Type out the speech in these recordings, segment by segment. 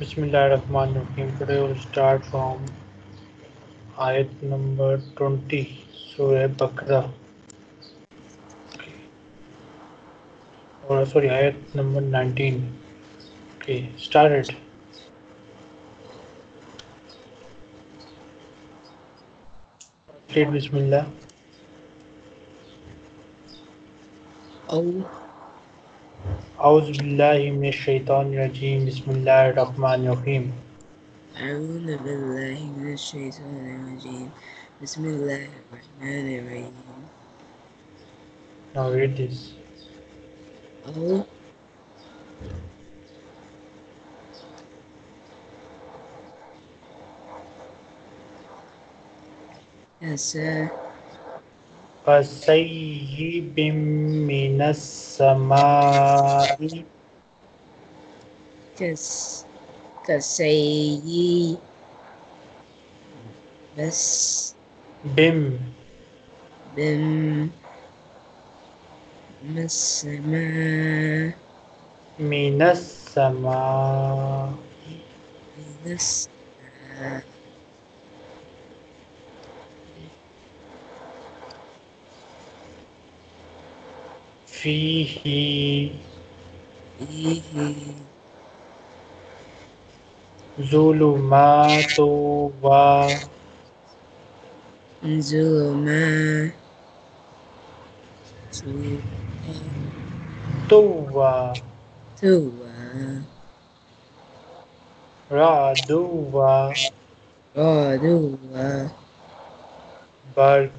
Bismillahir Rahmanir Rahim. Today we will start from Ayat number 20, Surah Bakra. Okay. Or sorry, Ayat number 19. Okay, started. Read Bismillah. أعوذ بالله من الشيطان الرجيم بسم الله الرحمن الرحيم أعوذ بالله من الشيطان الرجيم بسم الله الرحمن الرحيم. Now read this. Yes, sir. Kasayyibin minas Sama'i. Kasayyibin minas Sama'i. Fihi Zulumato wa Zulumato wa Radua Barq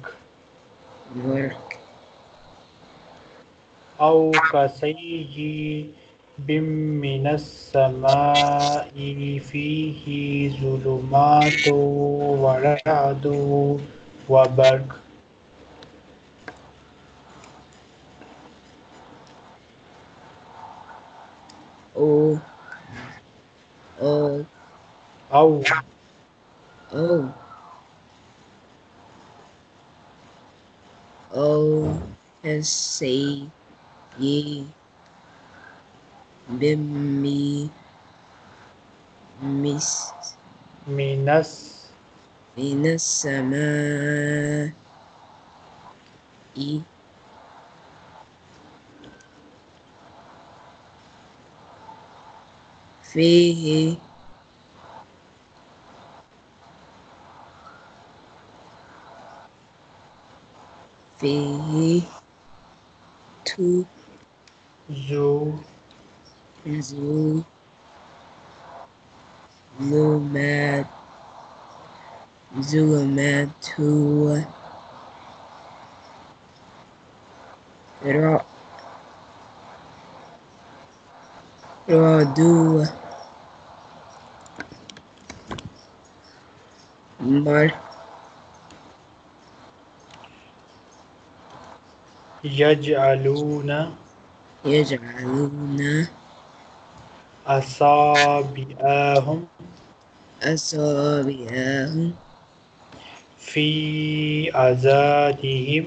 أو كسيب من السماء فيه ظلمات ورعد وبرق. Fihi to Zulumato Radua Yaj'aluna Asabi'ahum Fi azabihim.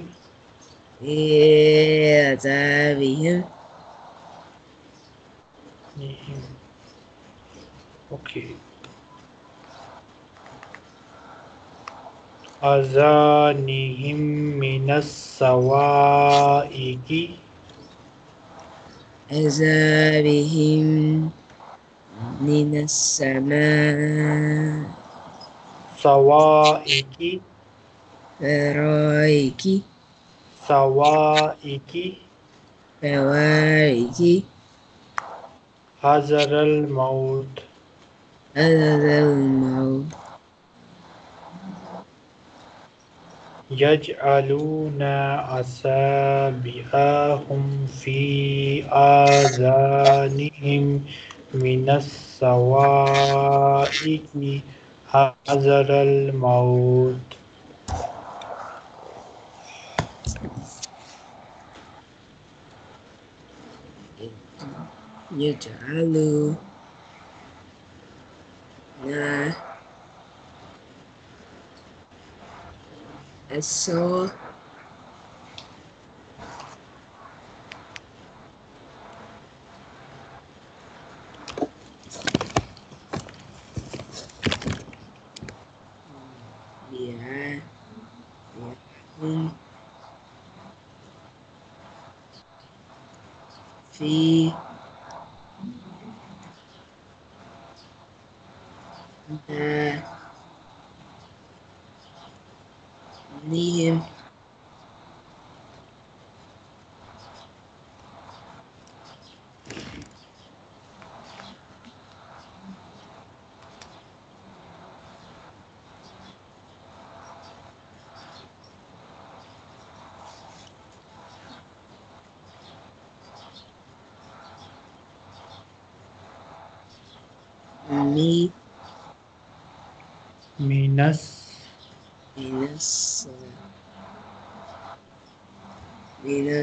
Okay. Azanihim minas Sawaiki Azabihim minas Sawaiki Hazaral Maut Yaj'aluna asabi'ahum fi azanihim minas sawaiki hazaral maut. Yaj'aluna see. Leave.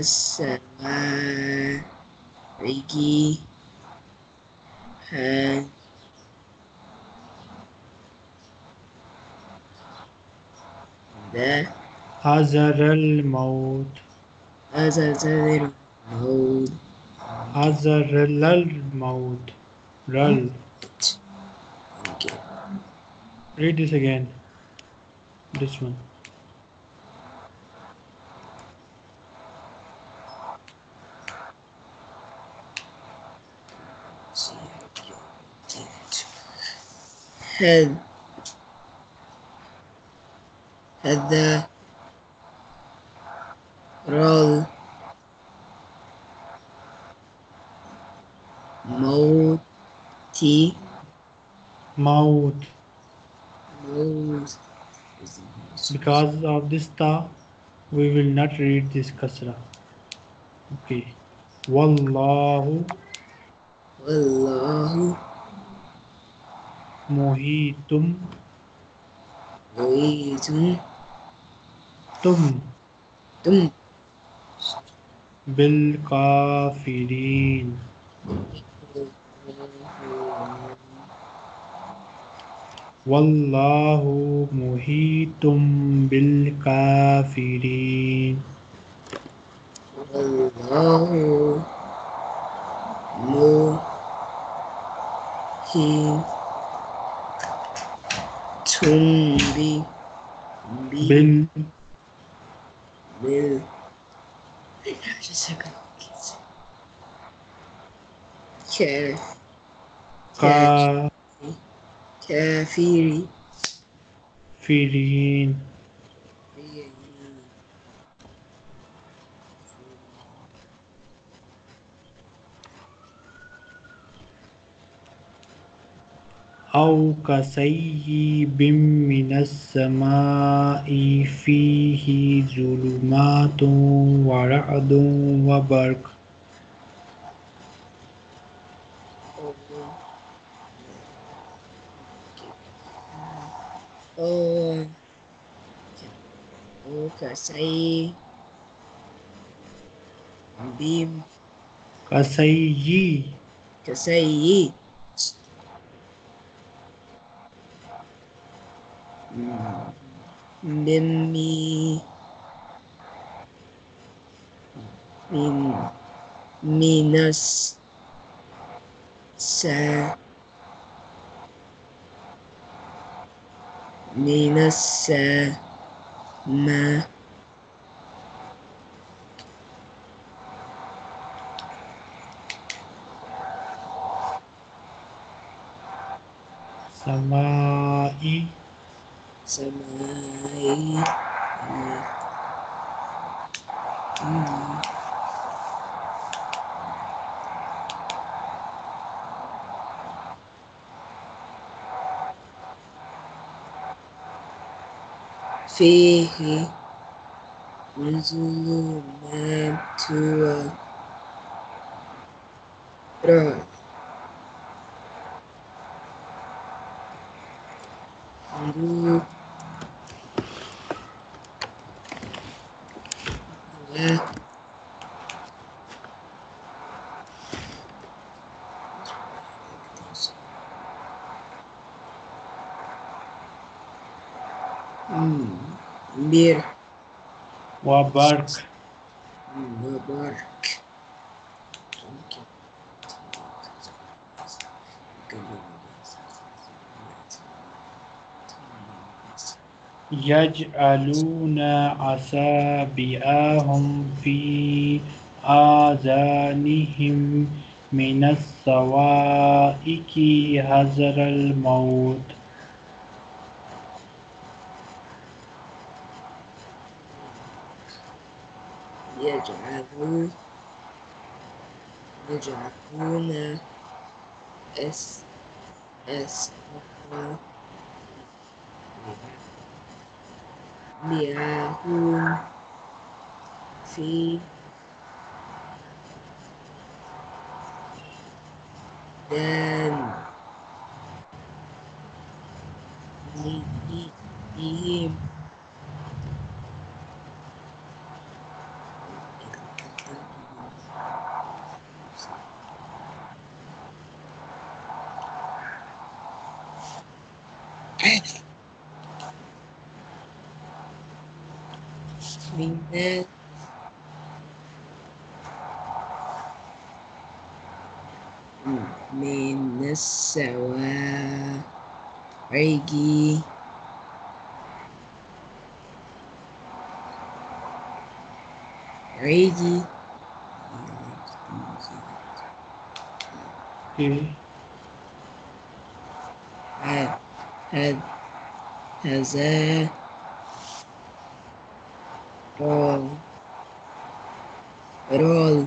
Sawaiki and the Hazaral Maut. Hazaral Maut. Hazaral Maut. Ral. Okay. Read this again. This one. Had the roll mouth. Because of this ta, we will not read this kasra. Okay. Wallahu. Mohi Tum. Tum. Bil Kafirin. Wallahu Muheetum Bil Kafirin. Wallahu Muheetum Bil. Just a second. Kafirin. Aw Kasayyibin minas Sama'i Fihi Zulumato wa Radu wa Barq. Kasayyi. Minas sa minas ma Sama'i. Fihi Zulumato Barq. Yaj'aluna Asabi'ahum fi آذانهم من الصوائق حذر الموت. يجعلون أسقفا ليهم في دانيهم من السواعق هذا رول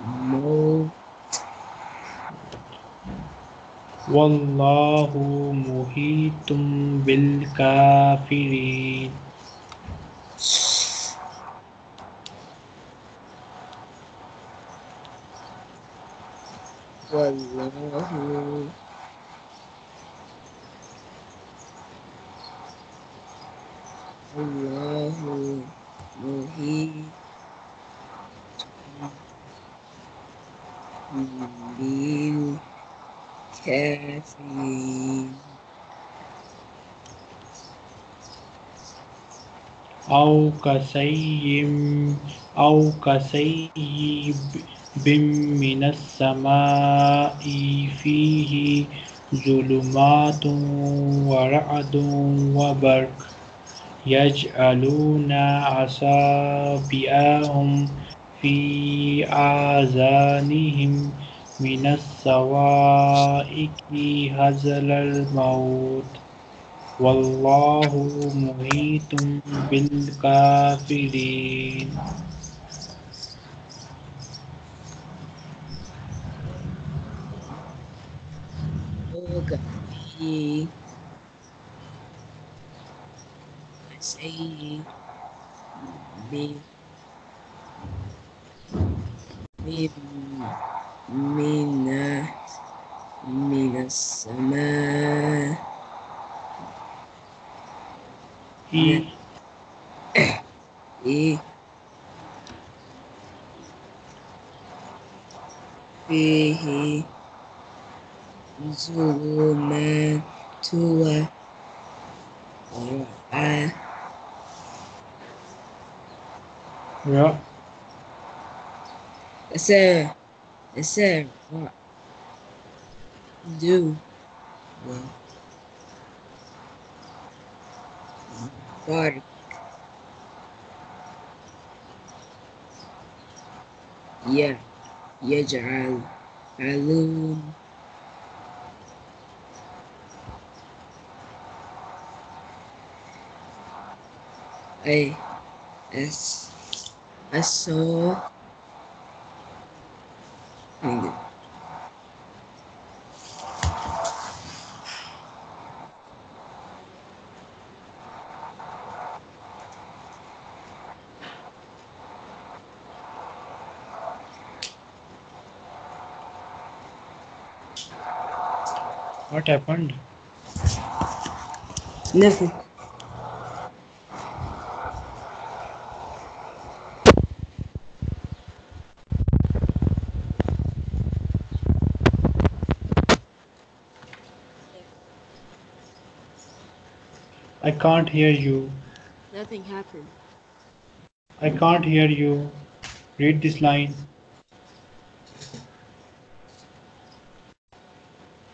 موت. والله مهيتم بالكافرين. والله Bil Kafirin. أو كسيب من السماء فيه ظلمات ورعد وبرق يجعلون أصابعهم في آذانهم من الصواعق حذر الموت. والله محيط بالكافرين. من السماء فيه ظلمات Yeah. It's a what? Do well. Barq. Yeah. Yaj'aluna. I saw what happened? Nothing. I can't hear you. Nothing happened. I can't hear you. Read this line.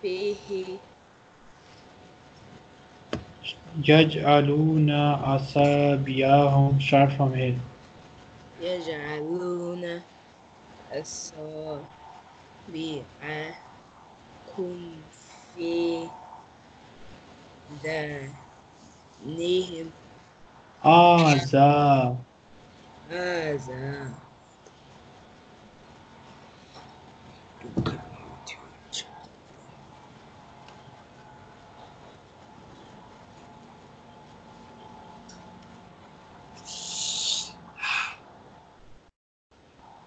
Fihi. Yaj'aluna Asabi'ahum. Start from here. Yaj'aluna asabi'ahum fi dhanihim Haza.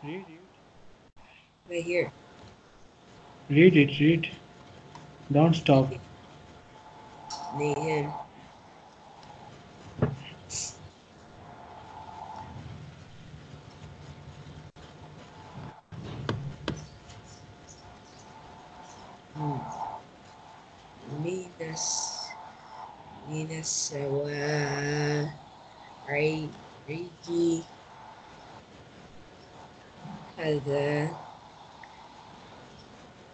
Read it. Right here. Read it, read. Don't stop. Nihim. Minas Sawaiki Qadir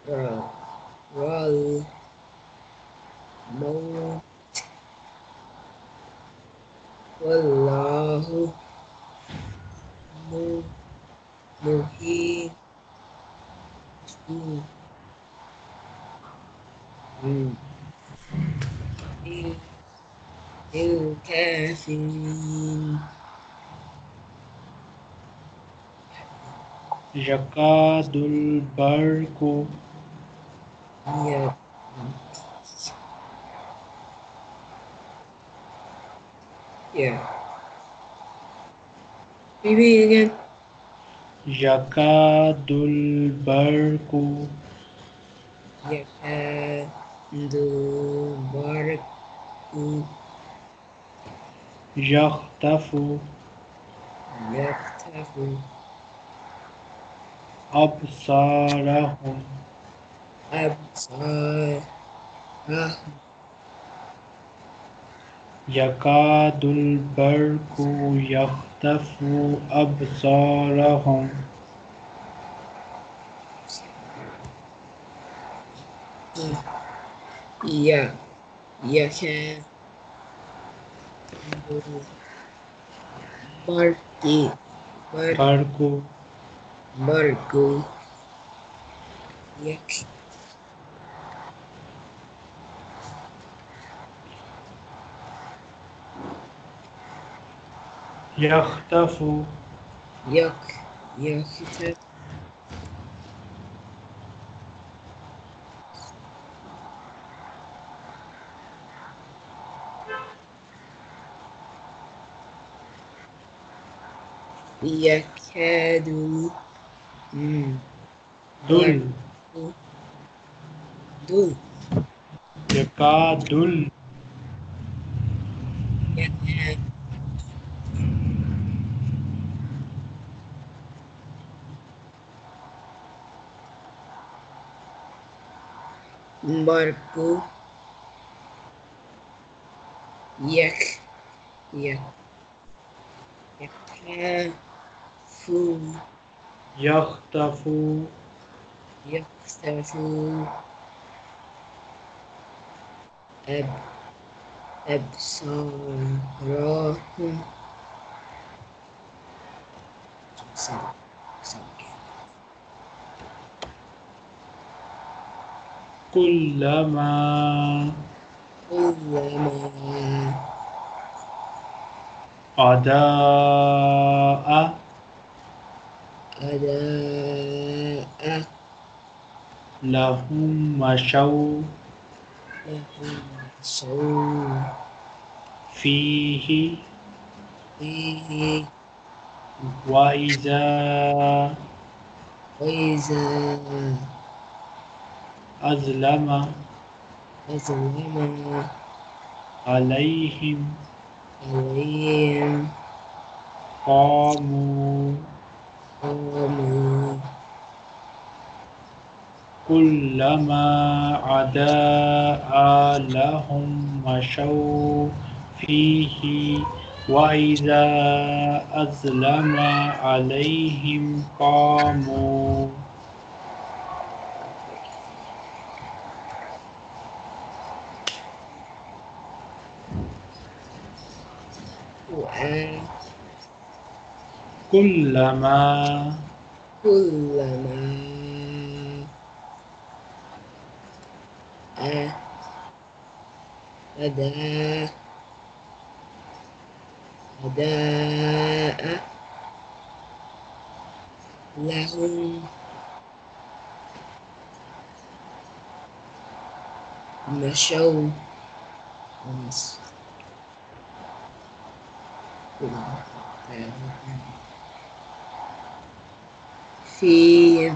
Hazaral Maut Wallahu Mohi Tum Bil Kafirin Yakadul Barq Maybe again Yakadul Barq Yaqtafu Waapsarihim Yakadul Barqu Yaqtafu Waapsarihim Barq Yaqtafu Yakadu Yakadul Barku Yaqtafu Absarahum Kullama Adaa Lahum mashaw Fihi Wa iza Azlama Alayhim Qamu Kullama adaa lahum mashaw fihi wa idha azlama alayhim qamu Kullama Hada'a lahum mashaw Fihi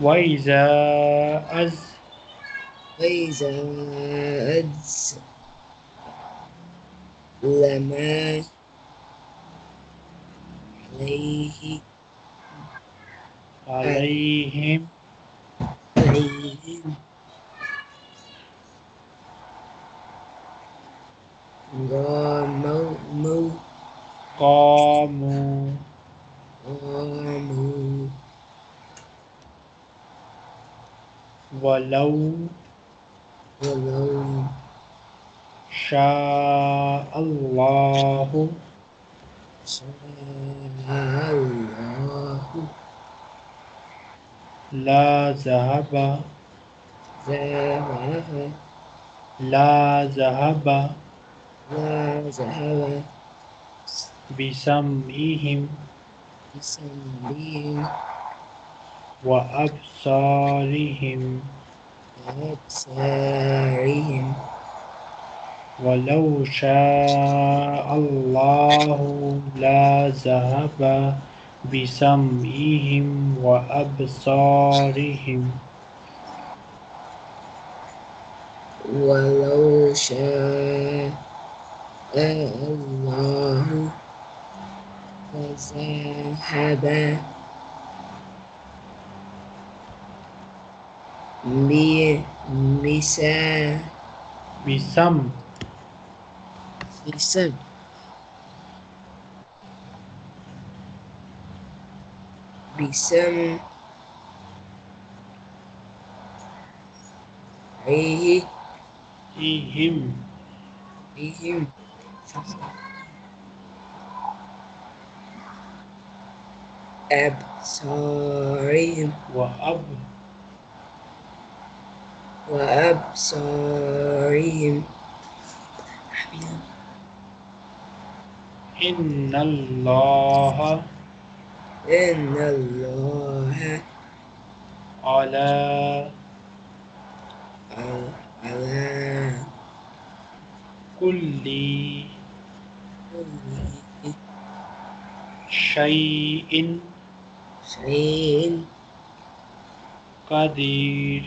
وإذا أز لما عليهم قاموا ولو شاء الله لا ذهب بسمعهم وأبصارهم ولو شاء الله لذهب بسمعهم وأبصارهم ولو شاء الله لذهب بسم بسم أبصارهم وأبصارهم إن الله على كل شيء قدير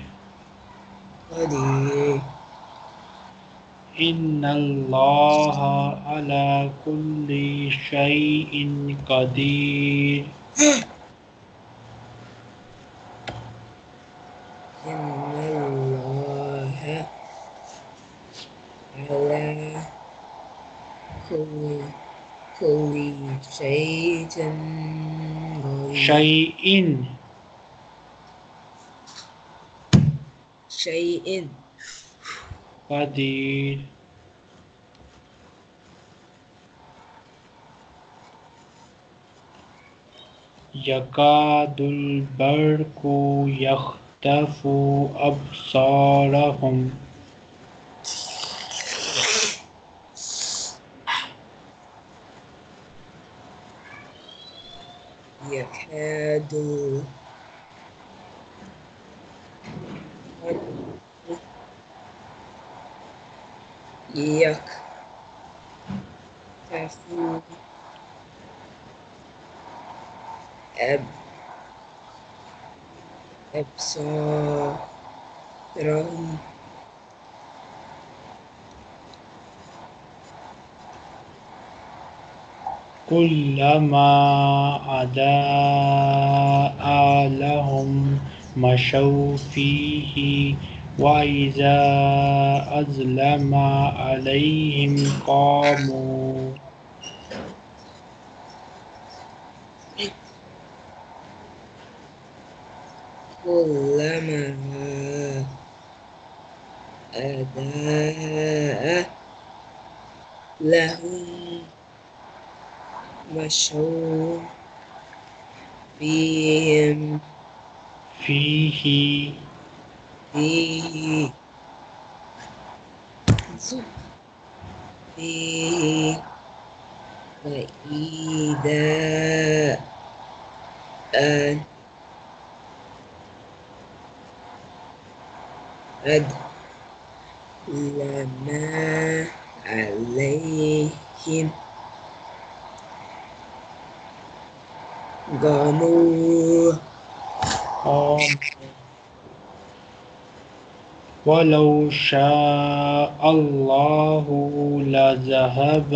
إن الله على كل شيء قدير إن الله على كل شيء يكاد البرق يخطف أبصارهم يقتفو أبصارهم كلما أضاء لهم مشوا فيه وإذا أظلم عليهم قاموا كلما أضاء لهم مشوا فيه وإذا أظلمنا عليهم قاموا ولو شاء الله لذهب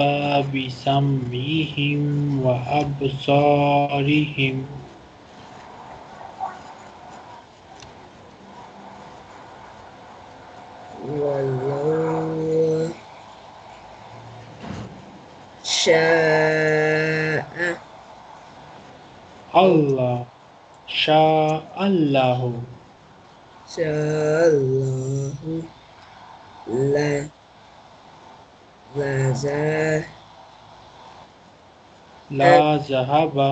بسمعهم وأبصارهم ولو شاء الله Sha'allahu La Zahaba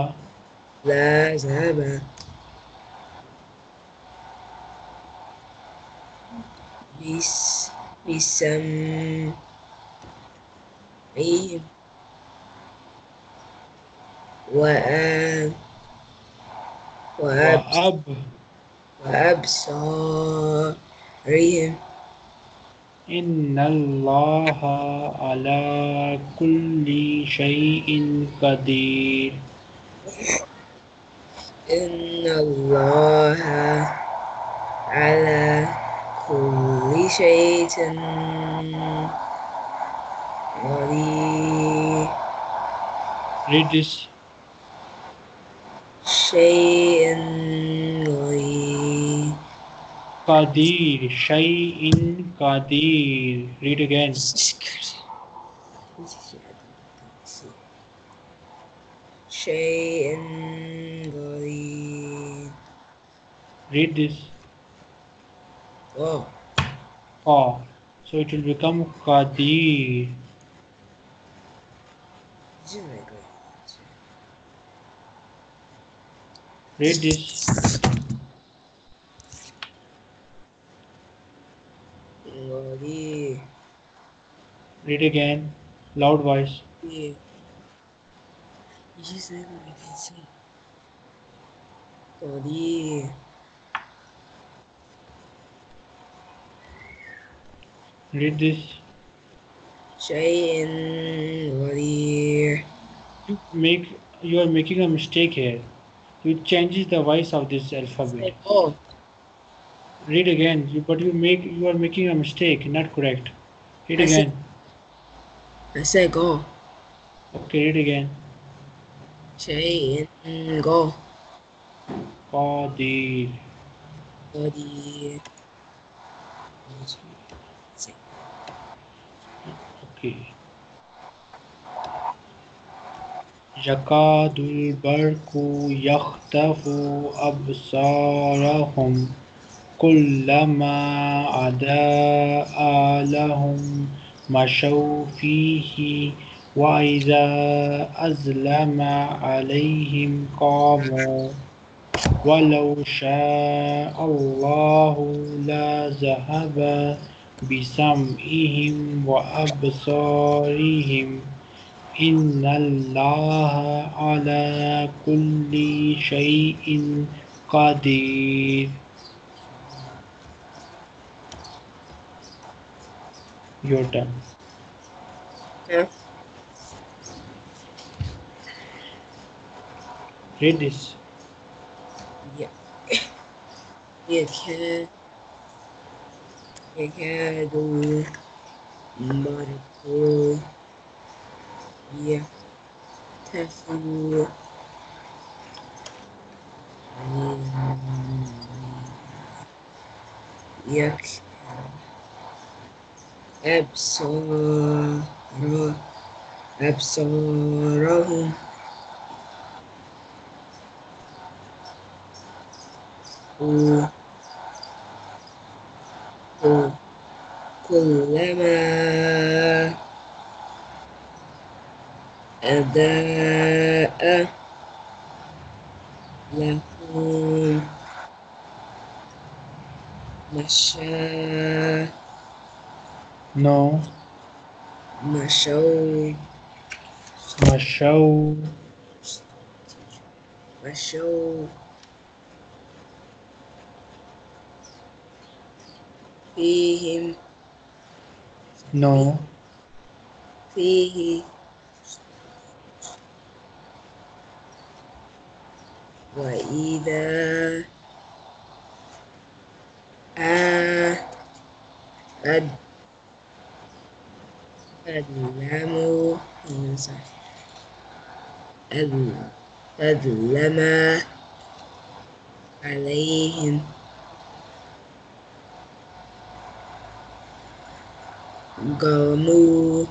Bisamihim Waapsarihim. Inna Allaha ala kulli shayin qadir. Inna Allaha ala kulli shayin qadir. Read this. Qadir, Shayin, Qadir. Read again. Shayin, Qadir. Read this. Oh. Oh. So it will become Qadir. Read this. Read again, loud voice. Yeah. Just like we can see. Qadir. Read this. Shayin Qadir. You are making a mistake here. You changes the voice of this alphabet. Oh. Read again. You are making a mistake. Not correct. Read again. I say go. Okay, read again. Say in go. Qadir. Okay. Yakadul barku yaqtafu absarahum kullama adaa lahum مشوا فيه وإذا أظلم عليهم قاموا ولو شاء الله لذهب بسمعهم وأبصارهم إن الله على كل شيء قدير. Your turn. Yeah. Read this. Yeah. You can do multiple. Yeah. Testing. Yeah. كلما أضاء لهم مشى No. مشوا فيهم No. فيه وإذا أَدْلَمَا عَلَيْهِمْ قَامُوا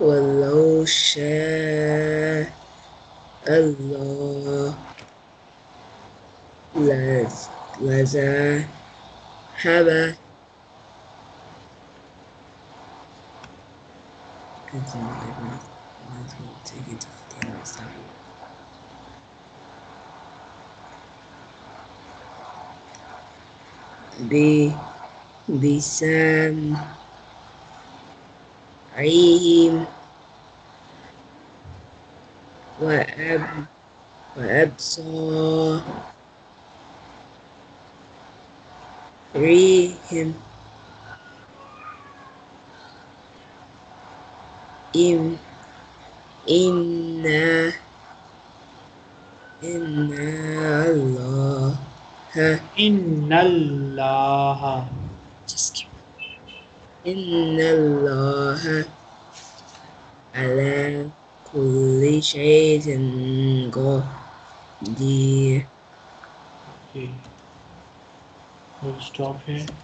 وَلَوْ شَاءَ اللَّهُ لَذَهَبَ بِسَمْعِهِمْ وَأَبْصَارِهِمْ Inna Allaha ala kulli shay'in qadir. Okay. We'll stop here.